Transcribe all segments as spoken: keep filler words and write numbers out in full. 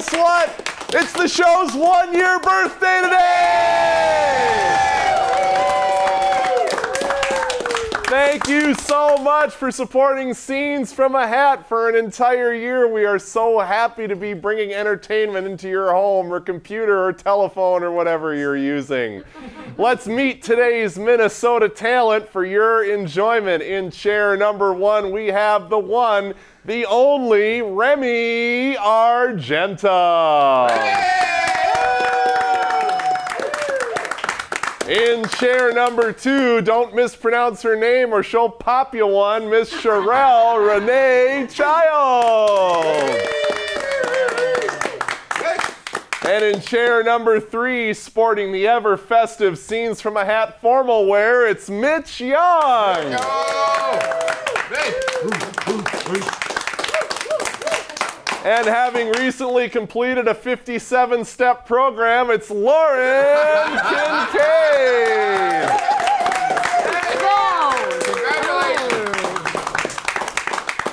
guess what? It's the show's one-year birthday today! Thank you so much for supporting Scenes from a Hat for an entire year. We are so happy to be bringing entertainment into your home or computer or telephone or whatever you're using. Let's meet today's Minnesota talent for your enjoyment. In chair number one, we have the one, the only Remy Argenta. In chair number two, don't mispronounce her name or she'll pop you one, Miss Sherelle Renee Child. And in chair number three, sporting the ever-festive Scenes from a Hat formal wear, it's Mitch Young. And having recently completed a fifty-seven step program, it's Lauren Kincaid.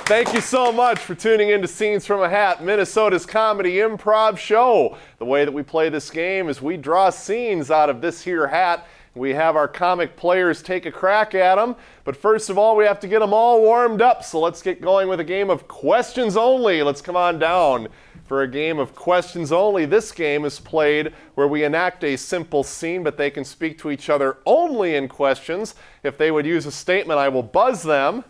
Thank you so much for tuning in to Scenes from a Hat, Minnesota's comedy improv show. The way that we play this game is we draw scenes out of this here hat. We have our comic players take a crack at them. But first of all, we have to get them all warmed up. So let's get going with a game of questions only. Let's come on down for a game of questions only. This game is played where we enact a simple scene, but they can speak to each other only in questions. If they would use a statement, I will buzz them.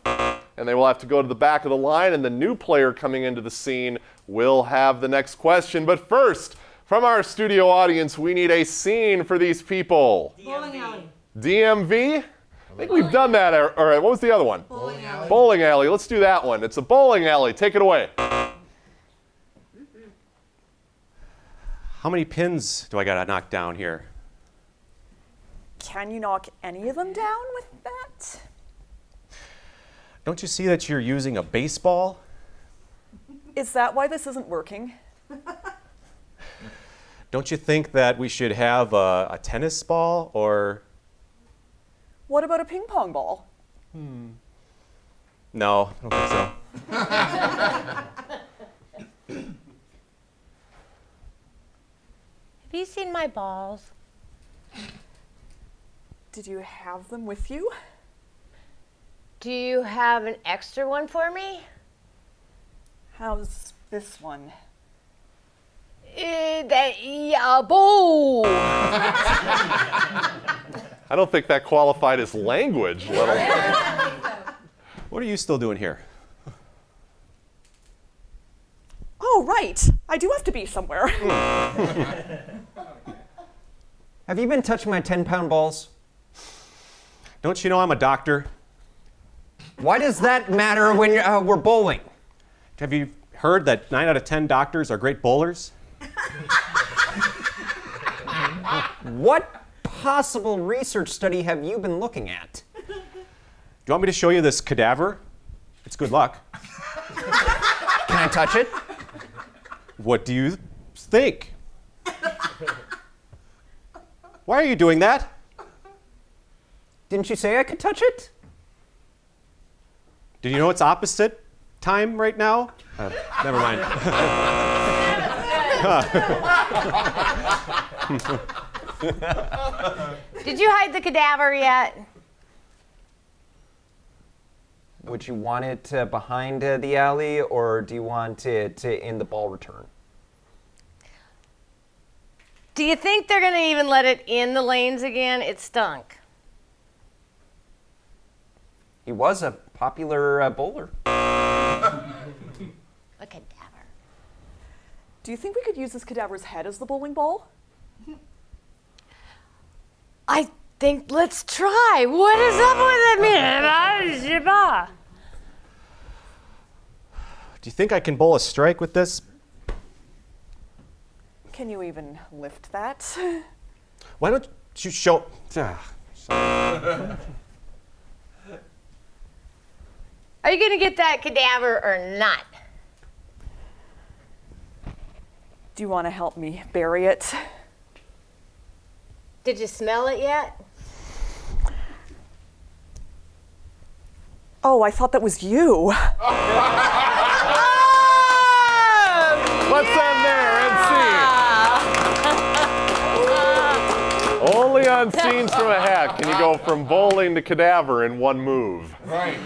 And they will have to go to the back of the line, and the new player coming into the scene will have the next question. But first, from our studio audience, we need a scene for these people. Bowling alley. D M V? I think we've done that. All right, what was the other one? Bowling alley. Bowling alley. Let's do that one. It's a bowling alley. Take it away. How many pins do I got to knock down here? Can you knock any of them down with that? Don't you see that you're using a baseball? Is that why this isn't working? Don't you think that we should have a, a tennis ball or... What about a ping pong ball? Hmm. No, I don't think so. Have you seen my balls? Did you have them with you? Do you have an extra one for me? How's this one? Uh, that, yeah, boo. I don't think that qualified as language, little. What are you still doing here? Oh, right. I do have to be somewhere. Have you been touching my ten pound balls? Don't you know I'm a doctor? Why does that matter when you're, uh, we're bowling? Have you heard that nine out of ten doctors are great bowlers? What possible research study have you been looking at? Do you want me to show you this cadaver? It's good luck. Can I touch it? What do you think? Why are you doing that? Didn't you say I could touch it? Did you know it's opposite time right now? Uh, never mind. Did you hide the cadaver yet? Would you want it uh, behind uh, the alley, or do you want it uh, in the ball return? Do you think they're going to even let it in the lanes again? It stunk. He was a popular uh, bowler. A cadaver. Do you think we could use this cadaver's head as the bowling ball? I think let's try. What is up with that? Do you think I can bowl a strike with this? Can you even lift that? Why don't you show... Are you going to get that cadaver or not? Do you want to help me bury it? Did you smell it yet? Oh, I thought that was you. Oh! Let's end there. from a hat can you go from bowling to cadaver in one move? Right.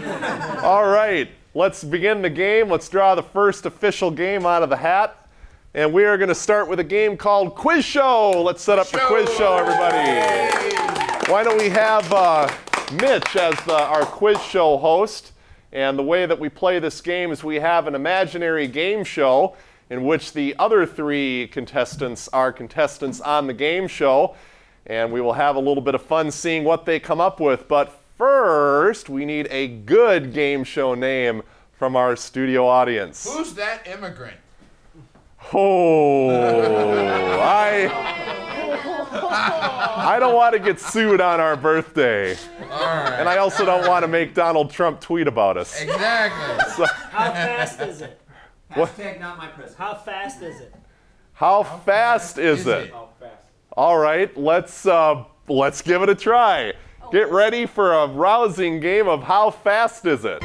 All right, let's begin the game. Let's draw the first official game out of the hat. And we are going to start with a game called Quiz Show. Let's set up the quiz show, everybody. Yay. Why don't we have uh, Mitch as the, our quiz show host? And the way that we play this game is we have an imaginary game show in which the other three contestants are contestants on the game show. And we will have a little bit of fun seeing what they come up with. But first, we need a good game show name from our studio audience. Who's that immigrant? Oh, I I don't want to get sued on our birthday. All right. And I also don't want to make Donald Trump tweet about us. Exactly. So, how fast is it? Hashtag not my press. How fast is it? How, how fast, fast is, is it? it? How fast. All right, let's uh, let's give it a try. Oh. Get ready for a rousing game of How Fast Is It?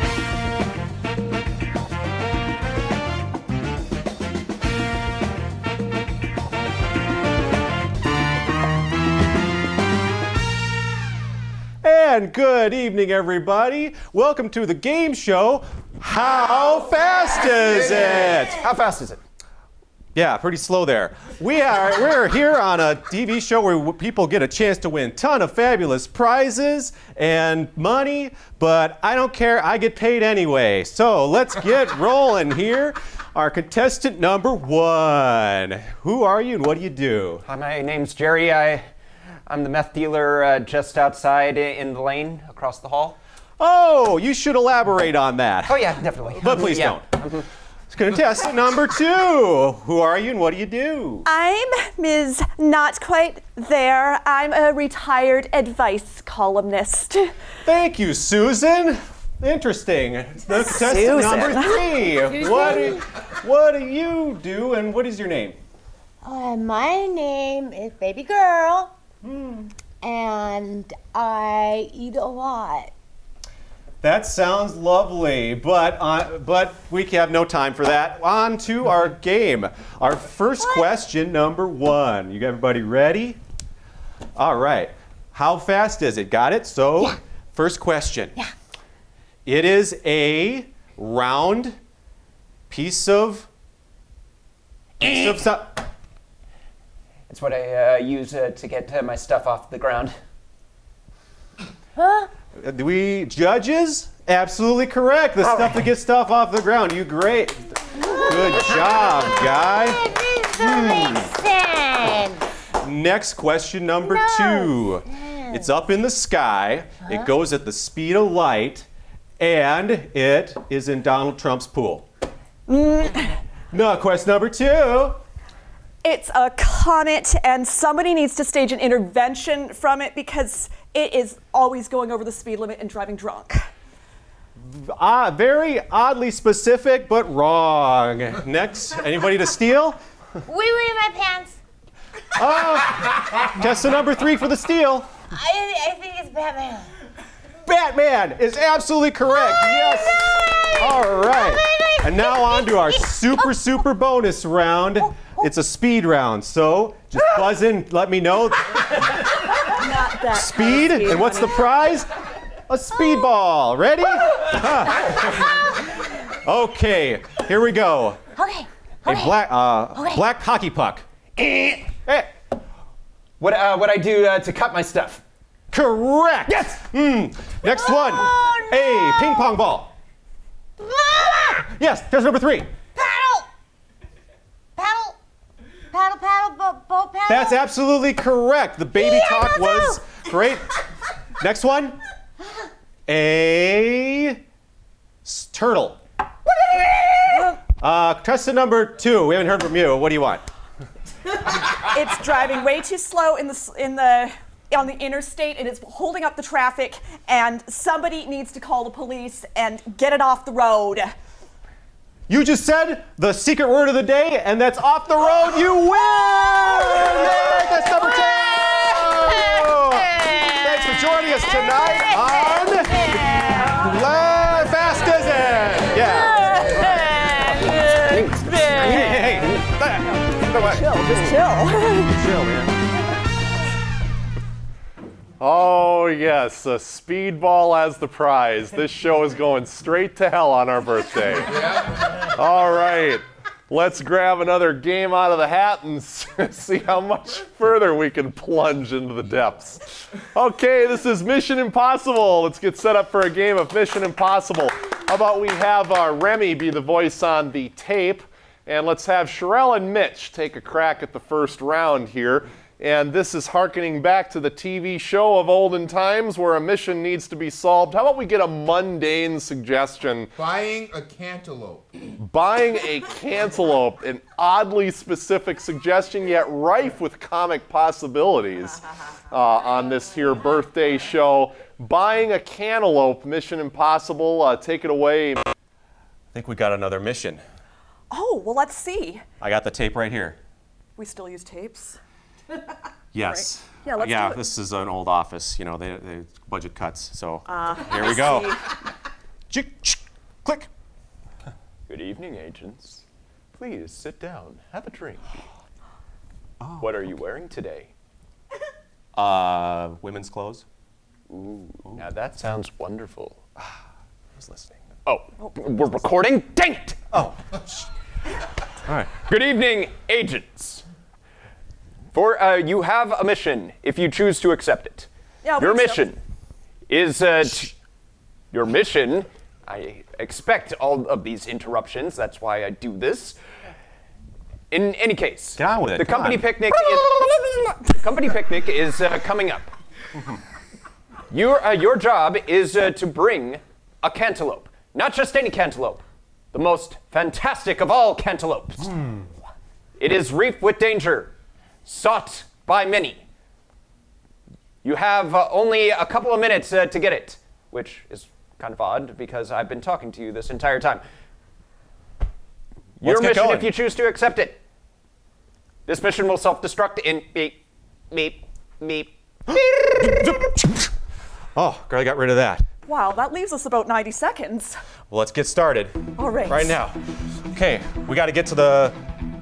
And good evening, everybody. Welcome to the game show, How Fast Is It? How fast is it? Yeah, pretty slow there. We are we're here on a T V show where people get a chance to win a ton of fabulous prizes and money, but I don't care, I get paid anyway. So let's get rolling here. Our contestant number one. Who are you and what do you do? Hi, my name's Jerry. I I'm the meth dealer uh, just outside in the lane across the hall. Oh, you should elaborate on that. Oh, yeah, definitely. But please yeah. don't. Contestant number two. Who are you and what do you do? I'm Miz Not Quite There. I'm a retired advice columnist. Thank you, Susan. Interesting. The contestant Susan. number three. What do, what do you do and what is your name? Uh, my name is Baby Girl. Mm. And I eat a lot. That sounds lovely, but uh, but we have no time for that. On to our game. Our first what? question, number one. You got everybody ready? All right. How fast is it? Got it? So, yeah. first question. Yeah. It is a round piece of piece of stuff. It's what I uh, use uh, to get uh, my stuff off the ground. Huh? We judges? Absolutely correct. The All stuff right. that gets stuff off the ground. You great. Good job, guy. That makes sense. Next question number no. two. No. It's up in the sky. Huh? It goes at the speed of light, and it is in Donald Trump's pool. Mm. No, question number two. It's a comet, and somebody needs to stage an intervention from it because it is always going over the speed limit and driving drunk. Uh, very oddly specific, but wrong. Next, anybody to steal? Wee wee in my pants. Oh, contestant number three for the steal. I, I think it's Batman. Batman is absolutely correct. Oh, yes. No. All right. Oh, and now on to our super, super bonus round. Oh. It's a speed round, so just buzz in, let me know. Not that speed, kind of and what's the prize? A speed ball. Ready? Okay, here we go. Okay. okay. A black, uh, okay. black hockey puck. Hey. What uh, what I do uh, to cut my stuff? Correct. Yes. Mm. Next oh, one. No. A ping pong ball. Yes. That's number three. Paddle, paddle, bo bo paddle. That's absolutely correct. The baby yeah, talk was great. Next one. A turtle. Uh, contestant number two. We haven't heard from you. What do you want? It's driving way too slow in the in the on the interstate, and it's holding up the traffic. And somebody needs to call the police and get it off the road. You just said the secret word of the day, and that's off the road. You win! Yay, that's number ten! Thanks for joining us tonight on How Fast Is It? Yeah. Hey, hey, hey. Chill, just chill. Chill, man. Oh. yes, a speedball as the prize. This show is going straight to hell on our birthday. Yeah. All right. Let's grab another game out of the hat and see how much further we can plunge into the depths. Okay, this is Mission Impossible. Let's get set up for a game of Mission Impossible. How about we have uh, Remy be the voice on the tape, and let's have Sherelle and Mitch take a crack at the first round here. And this is hearkening back to the T V show of olden times where a mission needs to be solved. How about we get a mundane suggestion? Buying a cantaloupe. Buying a cantaloupe, an oddly specific suggestion yet rife with comic possibilities uh, on this here birthday show. Buying a cantaloupe, Mission Impossible. Uh, take it away. I think we got another mission. Oh, well, let's see. I got the tape right here. We still use tapes? Yes. Right. Yeah, let's yeah do it. This is an old office. You know, they, they budget cuts. So uh, here we go. Click. Good evening, agents. Please sit down. Have a drink. Oh, what are okay. you wearing today? Uh, women's clothes. Ooh. Ooh. Now that sounds wonderful. Ah, I was listening. Oh, oh we're recording? Dang it! Oh. All right. Good evening, agents. For, uh, you have a mission if you choose to accept it. Yeah, your mission so. is uh, t your mission. I expect all of these interruptions. That's why I do this. In any case, down with it. The company on. picnic. Is, the company picnic is uh, coming up. Your uh, your job is uh, to bring a cantaloupe, not just any cantaloupe, the most fantastic of all cantaloupes. Mm. It is reefed with danger. Sought by many. You have uh, only a couple of minutes uh, to get it, which is kind of odd because I've been talking to you this entire time. Your mission, if you choose to accept it. This mission will self-destruct in beep, beep, beep. Oh, girl, I got rid of that. Wow, that leaves us about ninety seconds. Well, let's get started. All right. Right now. Okay, we got to get to the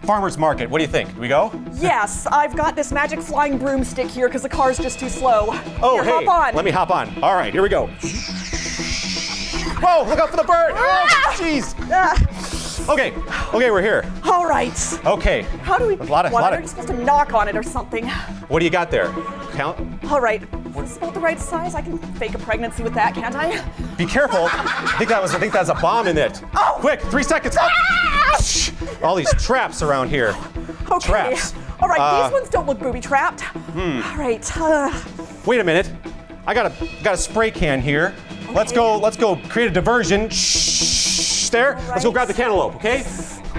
farmer's market. What do you think? Do we go? Yes, I've got this magic flying broomstick here because the car's just too slow. Oh, here, hey, hop on. Let me hop on. All right, here we go. Whoa, look out for the bird. Ah! Oh, jeez. Ah. Okay, okay, we're here. All right. Okay. How do we pick one? Are you supposed to knock on it or something? What do you got there? Count? All right. It's about the right size. I can fake a pregnancy with that, can't I? Be careful. I think that was. I think that's a bomb in it. Oh! Quick, three seconds. Ah! All these traps around here. Okay. Traps. All right, uh, these ones don't look booby trapped. Hmm. All right. Uh, Wait a minute. I got a got a spray can here. Okay. Let's go. Let's go create a diversion. Shh. There. Right. Let's go grab the cantaloupe. Okay.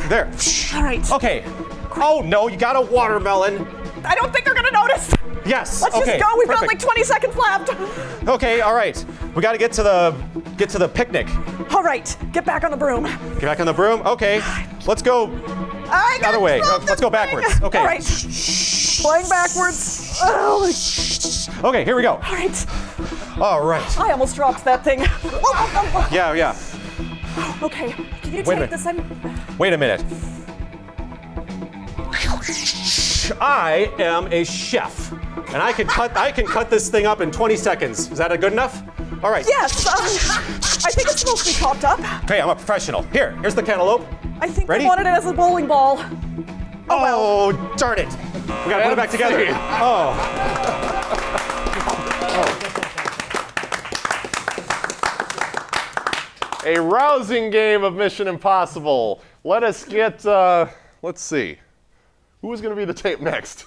There. All right. Okay. Quick. Oh no! You got a watermelon. I don't think they're gonna notice. Yes. Let's okay, just go. We've perfect. got like twenty seconds left. Okay. All right. We got to get to the get to the picnic. All right. Get back on the broom. Get back on the broom. Okay. Let's go. I got other way. Oh, let's go backwards. Thing. Okay. All right. Flying backwards. Oh. Okay. Here we go. All right. All right. I almost dropped that thing. Yeah. Yeah. Okay. Can you take this? I'm... Wait a minute. I am a chef, and I can cut. I can cut this thing up in twenty seconds. Is that good enough? All right. Yes. Um, I think it's supposed to be chopped up. Okay, I'm a professional. Here, here's the cantaloupe. I think Ready? they wanted it as a bowling ball. Oh, oh well. Darn it! We gotta put it back together. Oh. oh. A rousing game of Mission Impossible. Let us get. Uh, let's see. Who's going to be the tape next?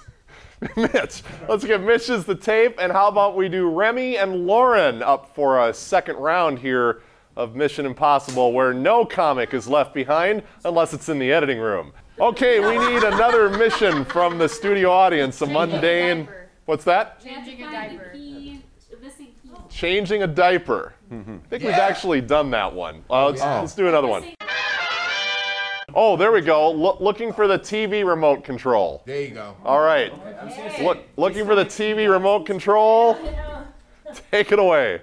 Mitch. Let's get Mitch's the tape, and how about we do Remy and Lauren up for a second round here of Mission Impossible, where no comic is left behind unless it's in the editing room. Okay, we need another mission from the studio audience, a mundane... What's that? Changing a diaper. Changing a diaper. Mm-hmm. I think yeah. we've actually done that one. Uh, let's, oh. let's do another one. Oh, there we go. L looking for the T V remote control. There you go. All right. Hey. Look, looking for the T V remote control. Take it away.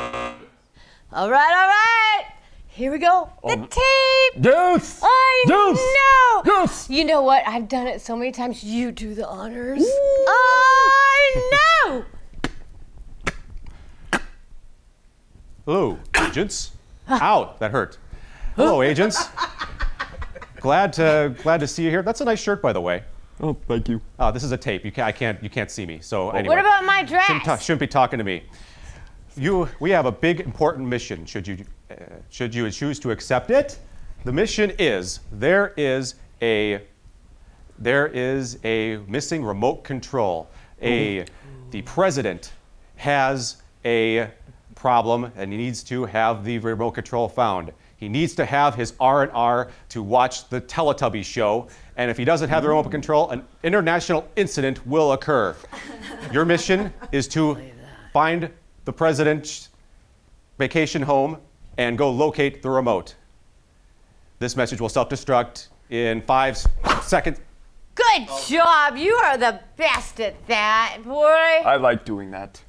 All right, all right. Here we go. The oh. tape. Deuce. I Deuce. know. Deuce. You know what? I've done it so many times. You do the honors. Ooh. I know. Hello, agents. Ow, that hurt. Hello, agents. Glad to glad to see you here. That's a nice shirt, by the way. Oh, thank you. Uh, this is a tape. You can't. I can't. You can't see me. So anyway. What about my dress? Shouldn't, ta shouldn't be talking to me. You. We have a big, important mission. Should you, uh, should you choose to accept it? The mission is there is a, there is a missing remote control. A, the president has a problem and he needs to have the remote control found. He needs to have his R and R to watch the Teletubby show, and if he doesn't have the remote control, an international incident will occur. Your mission is to find the president's vacation home and go locate the remote. This message will self-destruct in five seconds. Good job. You are the best at that, boy. I like doing that.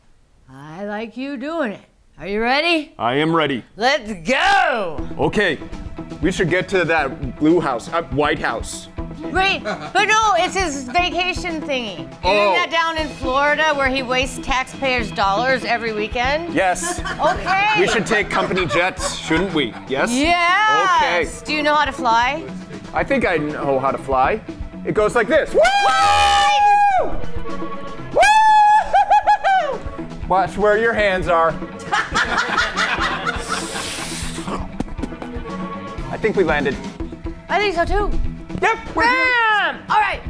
I like you doing it. Are you ready? I am ready. Let's go! Okay, we should get to that blue house, uh, White House. Right, but no, it's his vacation thingy. Oh. Isn't that down in Florida where he wastes taxpayers' dollars every weekend? Yes. Okay. We should take company jets, shouldn't we? Yes? Yes. Okay. Do you know how to fly? I think I know how to fly. It goes like this. Woo! What? Woo! Watch where your hands are. I think we landed. I think so too. Yep, we're Bam! Here. All right.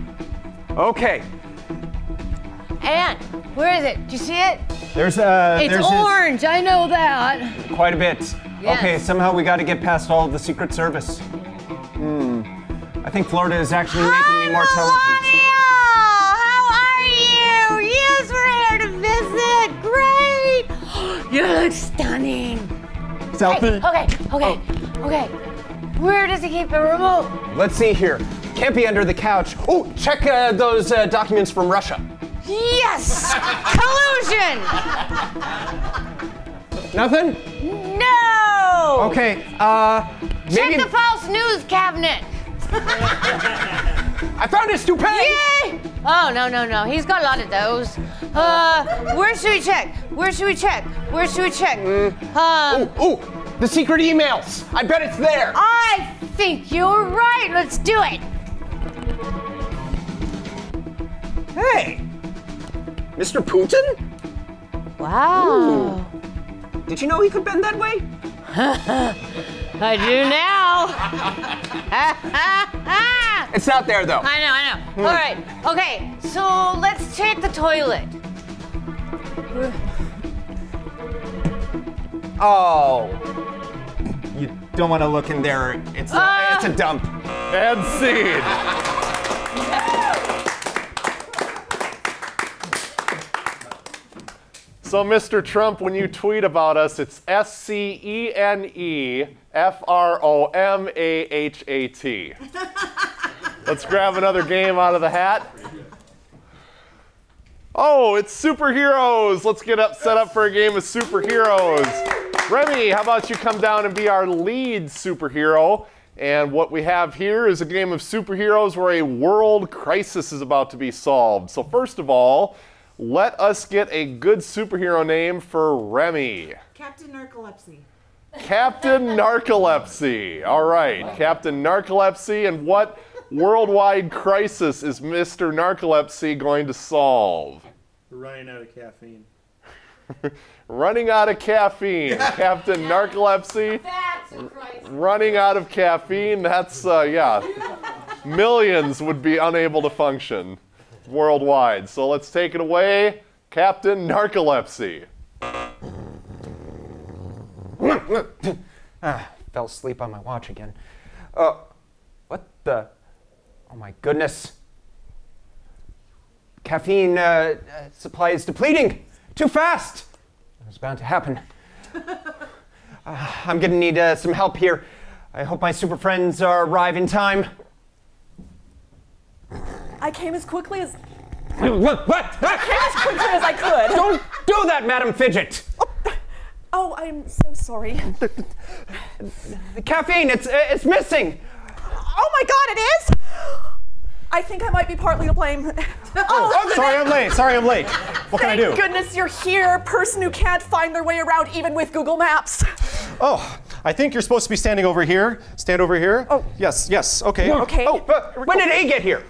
Okay. And where is it? Do you see it? There's a. It's there's orange. His... I know that. Quite a bit. Yes. Okay. Somehow we got to get past all the Secret Service. Hmm. I think Florida is actually Hi, making me more television. How are you? Yes, we're here to visit. Great. You look stunning. Selfie. Okay. Okay. Oh. Okay. Where does he keep the remote? Let's see here. Can't be under the couch. Oh, check uh, those uh, documents from Russia. Yes! Collusion! Nothing? No! Okay, uh, maybe... Check the false news cabinet. I found his toupee! Yay! Oh, no, no, no. He's got a lot of those. Uh, where should we check? Where should we check? Where should we check? Mm. Um... Ooh, ooh. The secret emails. I bet it's there. I think you're right. Let's do it. Hey, Mister Putin? Wow. Ooh. Did you know he could bend that way? I do now. It's not there, though. I know, I know. Hmm. All right. Okay, so let's check the toilet. Oh. You don't want to look in there. It's a, uh, it's a dump. And scene. So, Mister Trump, when you tweet about us, it's S C E N E F R O M A H A T. Let's grab another game out of the hat. Oh, it's superheroes. Let's get up, set up for a game of superheroes. Remy, how about you come down and be our lead superhero? And what we have here is a game of superheroes where a world crisis is about to be solved. So first of all, let us get a good superhero name for Remy. Captain Narcolepsy. Captain Narcolepsy. All right, Captain Narcolepsy. And what worldwide crisis is Mister Narcolepsy going to solve? We're running out of caffeine. Running out of caffeine, Captain Narcolepsy. That's a crisis. Running out of caffeine, that's, uh, yeah. Millions would be unable to function worldwide. So let's take it away, Captain Narcolepsy. Ah, fell asleep on my watch again. Uh, what the? Oh my goodness. Caffeine uh, supply is depleting. Too fast! It's bound to happen. uh, I'm gonna need uh, some help here. I hope my super friends are arrive in time. I came as quickly as... What? What? I came as quickly as I could. Don't do that, Madam Fidget! Oh, oh I'm so sorry. The, the, the caffeine, it's, it's missing! Oh my god, it is? I think I might be partly to blame. Oh, sorry I'm late, sorry I'm late. What can I do? Thank goodness you're here, person who can't find their way around even with Google Maps. Oh, I think you're supposed to be standing over here. Stand over here. Oh. Yes, yes, okay. Okay. Oh, uh, when did A get here?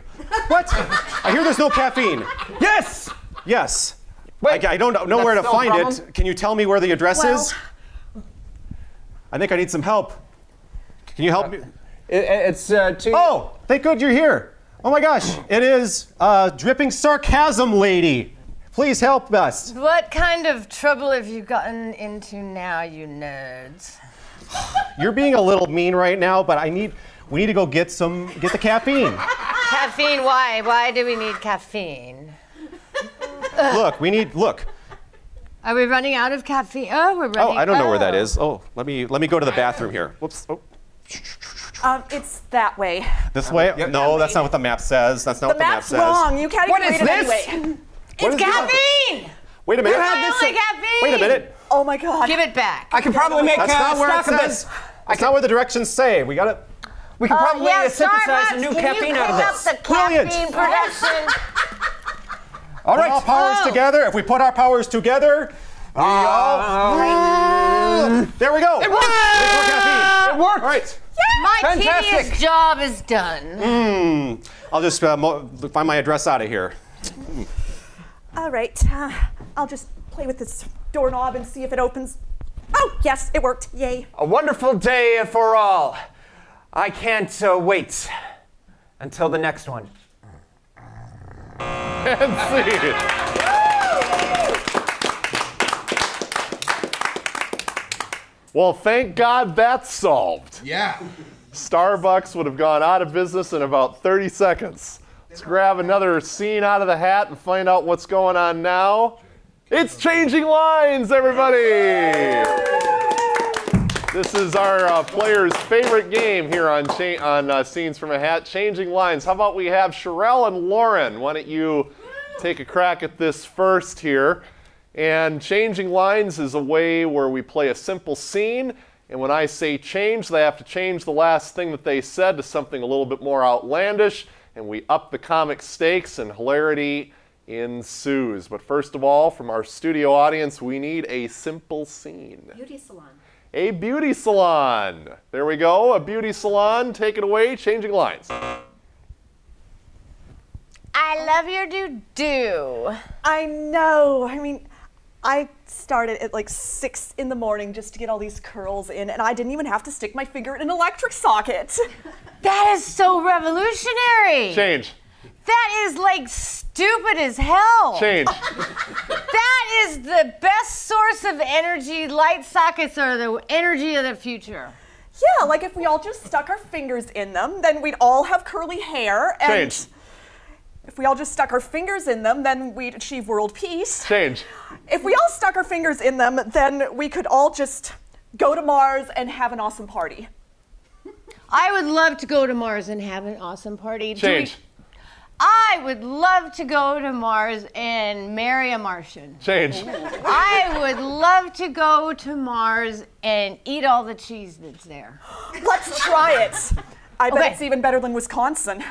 What? I hear there's no caffeine. Yes! Yes. Wait, I, I don't know where to so find wrong. it. Can you tell me where the address well, is? I think I need some help. Can you help uh, me? It, it's uh, two. Oh, thank God you're here. Oh my gosh, it is uh, Dripping Sarcasm Lady. Please help us. What kind of trouble have you gotten into now, you nerds? You're being a little mean right now, but I need, we need to go get some, get the caffeine. Caffeine, why? Why do we need caffeine? Look, we need, look. Are we running out of caffeine? Oh, we're running out. Oh, I don't know oh. where that is. Oh, let me, let me go to the bathroom here. Whoops. Oh. Um, it's that way. This way? Um, no, that's not what the map says. That's not the what the map says. The map's wrong. You can't even read it this? anyway. What it's is caffeine! This? Wait a minute. You have this caffeine! Wait a minute. Oh my God. Give it back. I can probably make that's uh, not where it says. That's not what the directions say. We got it. We can uh, probably yeah, synthesize a new caffeine out of this. Up the Brilliant. Caffeine production. All right. Put our powers oh. together. If we put our powers together, we uh, all... Um, there we go. It worked. It worked. All right. My Fantastic. tedious job is done. Mm. I'll just uh, mo find my address out of here. Mm. All right. Uh, I'll just play with this doorknob and see if it opens. Oh, yes, it worked. Yay. A wonderful day for all. I can't uh, wait until the next one. And see. Well, thank God that's solved. Yeah. Starbucks would have gone out of business in about thirty seconds. Let's grab another scene out of the hat and find out what's going on now. It's Changing Lines, everybody. This is our uh, player's favorite game here on, cha on uh, Scenes from a Hat, Changing Lines. How about we have Sherelle and Lauren? Why don't you take a crack at this first here? And Changing Lines is a way where we play a simple scene, and when I say change, they have to change the last thing that they said to something a little bit more outlandish, and we up the comic stakes and hilarity ensues. But first of all, from our studio audience, we need a simple scene. Beauty salon. A beauty salon. There we go, a beauty salon. Take it away, Changing Lines. I love your doo-doo. I know, I mean, I started at like six in the morning just to get all these curls in, and I didn't even have to stick my finger in an electric socket. That is so revolutionary. Change. That is like stupid as hell. Change. That is the best source of energy. Light sockets are the energy of the future. Yeah, like if we all just stuck our fingers in them, then we'd all have curly hair. And Change. If we all just stuck our fingers in them, then we'd achieve world peace. Change. If we all stuck our fingers in them, then we could all just go to Mars and have an awesome party. I would love to go to Mars and have an awesome party. Change. We, I would love to go to Mars and marry a Martian. Change. Ooh. I would love to go to Mars and eat all the cheese that's there. Let's try it. I bet okay. it's even better than Wisconsin.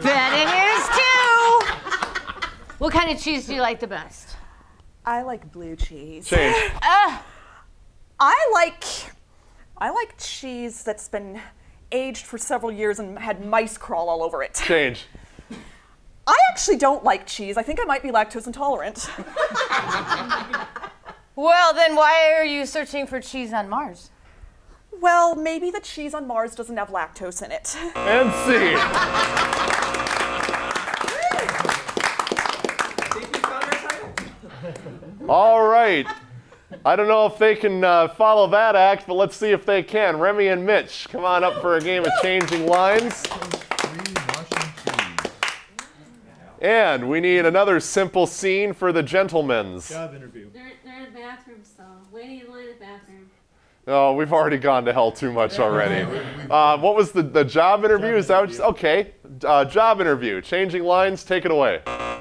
Bet it is too. What kind of cheese do you like the best? I like blue cheese. Change. Uh, I like, I like cheese that's been aged for several years and had mice crawl all over it. Change. I actually don't like cheese. I think I might be lactose intolerant. Well, then why are you searching for cheese on Mars? Well, maybe the cheese on Mars doesn't have lactose in it. And see. All right. I don't know if they can uh, follow that act, but let's see if they can. Remy and Mitch, come on up for a game of Changing Lines. And we need another simple scene for the gentlemen's. Job interview. They're, they're in the bathroom, so waiting in line at the bathroom. No, oh, we've already gone to hell too much already. Uh, what was the, the job interview? Is that what you, okay? Uh, job interview. Changing Lines. Take it away. Hi.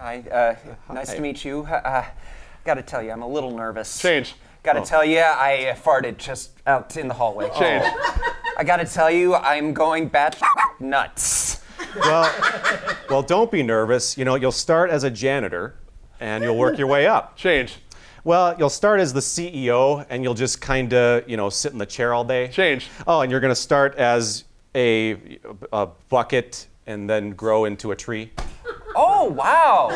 Uh, nice Hi. to meet you. Uh, gotta tell you, I'm a little nervous. Change. Gotta oh. tell you, I farted just out in the hallway. Change. Oh. I gotta tell you, I'm going bat nuts. Well, well, don't be nervous. You know, you'll start as a janitor, and you'll work your way up. Change. Well, you'll start as the C E O, and you'll just kind of, you know, sit in the chair all day. Change. Oh, and you're going to start as a, a bucket and then grow into a tree. Oh, wow.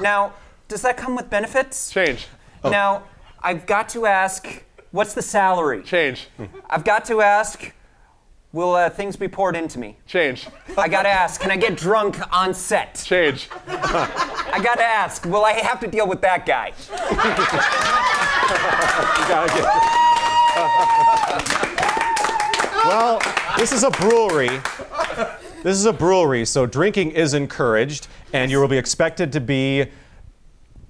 Now, does that come with benefits? Change. Oh. Now, I've got to ask, what's the salary? Change. I've got to ask, will uh, things be poured into me? Change. I gotta ask, can I get drunk on set? Change. I gotta ask, will I have to deal with that guy? You gotta get... Well, this is a brewery. This is a brewery, so drinking is encouraged, and you will be expected to be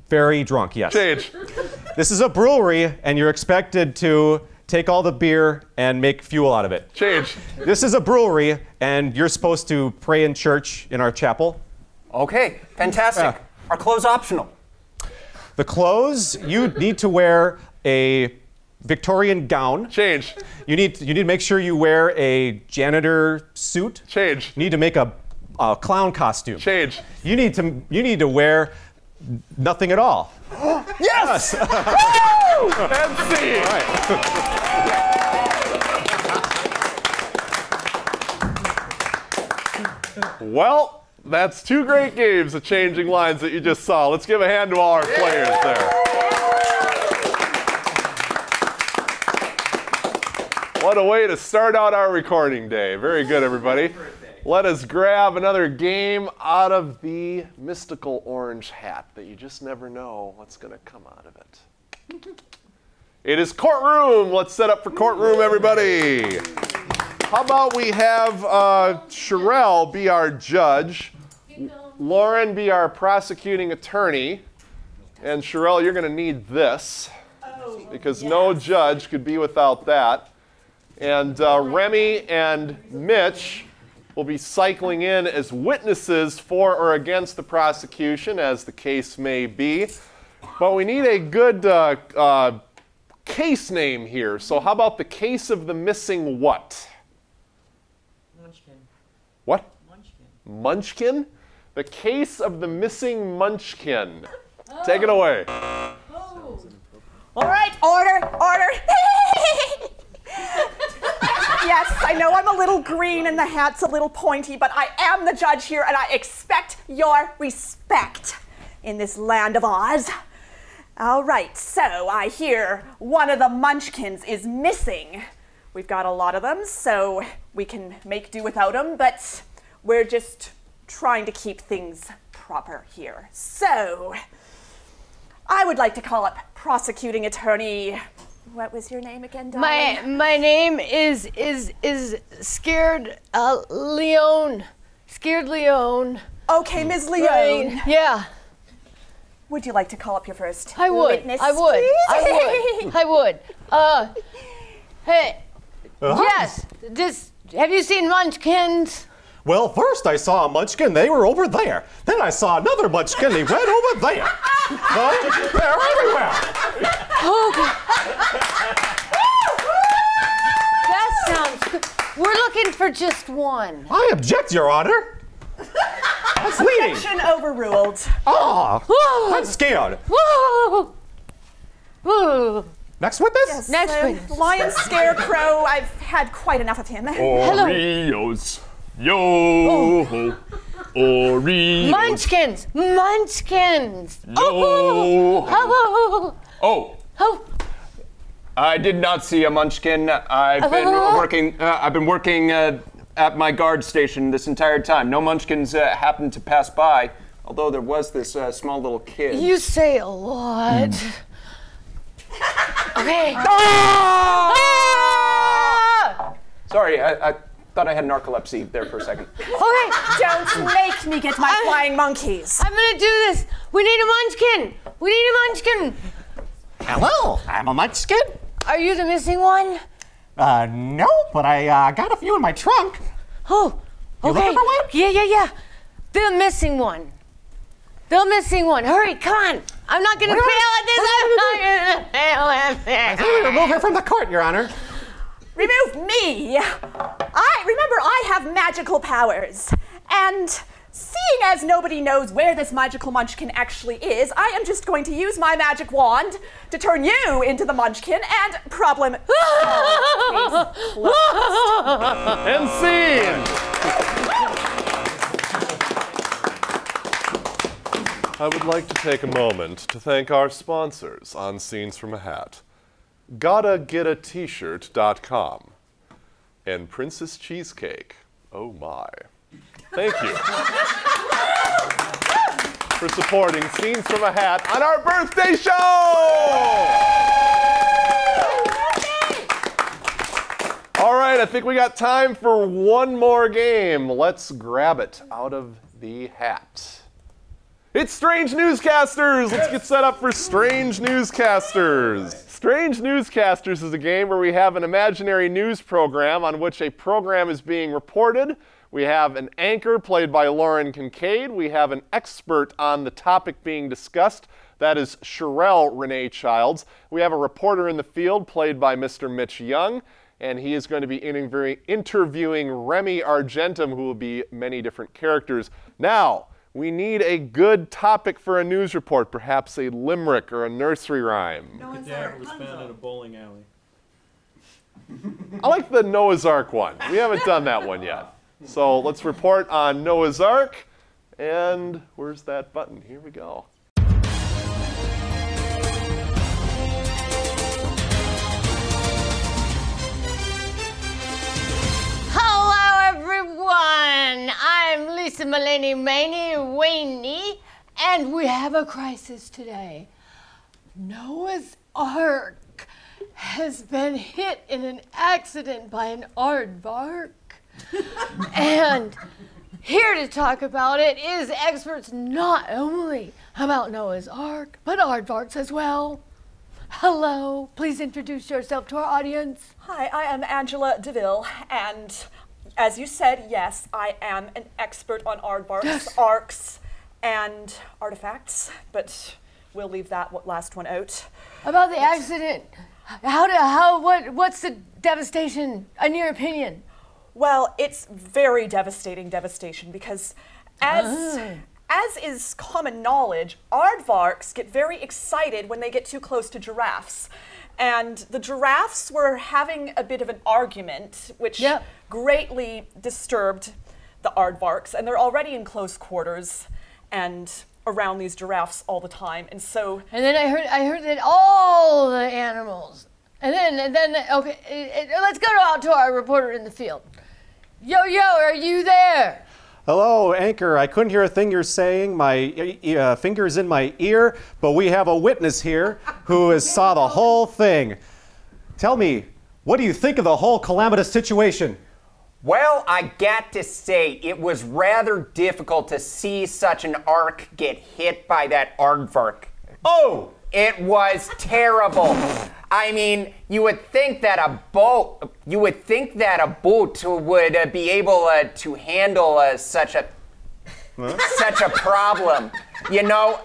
very drunk, yes. Change. This is a brewery, and you're expected to take all the beer and make fuel out of it. Change. This is a brewery, and you're supposed to pray in church in our chapel. Okay, fantastic. Yeah. Are clothes optional? The clothes, you need to wear a Victorian gown. Change. You need, you need to make sure you wear a janitor suit. Change. You need to make a, a clown costume. Change. You need to, you need to wear nothing at all. Yes! Woo! That's it. All right. Well, that's two great games of changing lines that you just saw. Let's give a hand to all our players there. What a way to start out our recording day. Very good, everybody. Let us grab another game out of the mystical orange hat that you just never know what's going to come out of it. It is courtroom. Let's set up for courtroom, everybody. How about we have uh, Sherelle be our judge, Lauren be our prosecuting attorney, and Sherelle, you're going to need this oh, because yes. no judge could be without that. And uh, Remy and Mitch will be cycling in as witnesses for or against the prosecution, as the case may be. But we need a good uh, uh, case name here. So how about the case of the missing what? Munchkin. What? Munchkin. Munchkin? The case of the missing Munchkin. Oh. Take it away. Oh. All right, order, order. Yes, I know I'm a little green and the hat's a little pointy, but I am the judge here and I expect your respect in this land of Oz. All right, so I hear one of the munchkins is missing. We've got a lot of them, so we can make do without them, but we're just trying to keep things proper here. So I would like to call up prosecuting attorney. What was your name again, darling? My my name is is is Scared uh, Leone. Scared Leone. Okay, Miz Leone. Right. Yeah. Would you like to call up your first I would. witness? I would. I would. I would. Uh. Hey. Uh-huh. Yes. This. Have you seen Munchkins? Well, first I saw a munchkin. They were over there. Then I saw another munchkin. They went over there. uh, they're everywhere. Oh, that sounds good. We're looking for just one. I object, Your Honor. That's leading. Objection overruled. Oh, whoa. I'm scared. Whoa. Whoa. Next witness? Yes, Next um, witness. Lion Scarecrow. I've had quite enough of him. Oreos. Hello. Yo oh. ho, Oreos. Munchkins, munchkins. Yo oh. Ho. Oh. Oh. I did not see a munchkin. I've oh. been working. Uh, I've been working uh, at my guard station this entire time. No munchkins uh, happened to pass by. Although there was this uh, small little kid. You say a lot. Mm. Okay. Ah! Ah! Sorry. I. I I thought I had narcolepsy there for a second. Okay. Don't make me get my I'm, flying monkeys. I'm gonna do this. We need a munchkin. We need a munchkin. Hello, I'm a munchkin. Are you the missing one? Uh, no, but I uh, got a few in my trunk. Oh, okay. You looking for one? Yeah, yeah, yeah. The missing one. The missing one. Hurry, come on. I'm not gonna fail at this. I'm not gonna fail at this. I'm gonna remove her from the court, Your Honor. Remove me! I remember, I have magical powers. And seeing as nobody knows where this magical munchkin actually is, I am just going to use my magic wand to turn you into the munchkin and problem. And scene! I would like to take a moment to thank our sponsors on Scenes from a Hat. gotta get a t shirt dot com and Princess Cheesecake. Oh my. Thank you for supporting Scenes from a Hat on our birthday show! All right, I think we got time for one more game. Let's grab it out of the hat. It's Strange Newscasters! Let's get set up for Strange Newscasters! Strange Newscasters is a game where we have an imaginary news program on which a program is being reported. We have an anchor played by Lauren Kincaid. We have an expert on the topic being discussed. That is Sherelle Renee Child. We have a reporter in the field played by Mister Mitch Young. And he is going to be interviewing Remy Argenta, who will be many different characters. Now, we need a good topic for a news report, perhaps a limerick or a nursery rhyme. Noah's Ark was found in a bowling alley. I like the Noah's Ark one. We haven't done that one yet. So let's report on Noah's Ark. And where's that button? Here we go. I'm Lisa Mullaney Wainy, and we have a crisis today. Noah's Ark has been hit in an accident by an aardvark. And here to talk about it is experts not only about Noah's Ark, but aardvarks as well. Hello, please introduce yourself to our audience. Hi, I am Angela DeVille, and as you said, yes, I am an expert on aardvarks, yes. arcs, and artifacts, but we'll leave that last one out. About the but accident, how do, how, what, what's the devastation, in your opinion? Well, it's very devastating devastation because as, uh. as is common knowledge, aardvarks get very excited when they get too close to giraffes. And the giraffes were having a bit of an argument, which yep. greatly disturbed the aardvarks. And they're already in close quarters and around these giraffes all the time. And so, and then I heard, I heard that all the animals. And then, and then, okay, it, it, let's go out to our reporter in the field. Yo, yo, are you there? Hello, anchor. I couldn't hear a thing you're saying. My uh, finger's in my ear, but we have a witness here who has saw the whole thing. Tell me, what do you think of the whole calamitous situation? Well, I got to say, it was rather difficult to see such an ark get hit by that aardvark. Oh, it was terrible. I mean, you would think that a boat, you would think that a boat would uh, be able uh, to handle uh, such a, huh? such a problem. You know,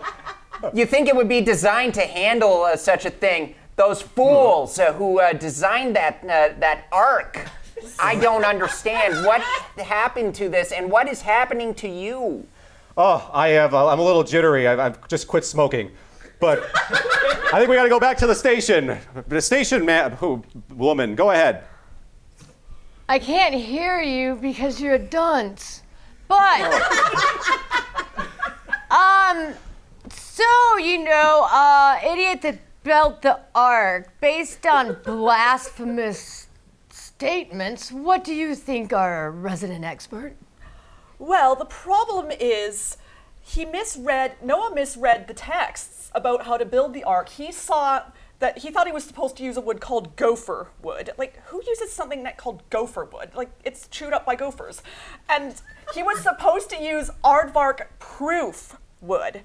you think it would be designed to handle uh, such a thing. Those fools uh, who uh, designed that uh, that ark, I don't understand what happened to this and what is happening to you. Oh, I have. Uh, I'm a little jittery. I've, I've just quit smoking. But I think we got to go back to the station. The station man, oh, woman, go ahead. I can't hear you because you're a dunce. But, um, so, you know, uh, idiot that built the ark, based on blasphemous statements, what do you think, our resident expert? Well, the problem is he misread, Noah misread the texts about how to build the ark. He saw that he thought he was supposed to use a wood called gopher wood. Like, who uses something that called gopher wood? Like, it's chewed up by gophers. And he was supposed to use aardvark proof wood.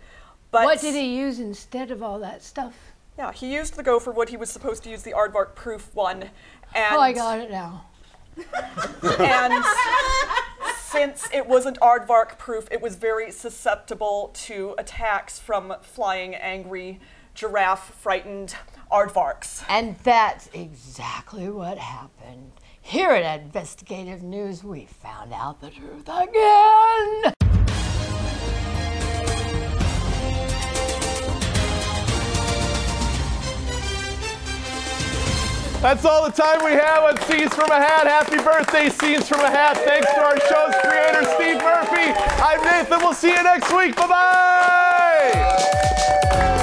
But what did he use instead of all that stuff? Yeah, he used the gopher wood. He was supposed to use the aardvark proof one. And oh, I got it now. And since it wasn't aardvark proof, it was very susceptible to attacks from flying, angry, giraffe frightened aardvarks. And that's exactly what happened. Here at Investigative News, we found out the truth again. That's all the time we have on Scenes from a Hat. Happy birthday, Scenes from a Hat. Thanks to our show's creator, Steve Murphy. I'm Nathan. We'll see you next week. Bye-bye.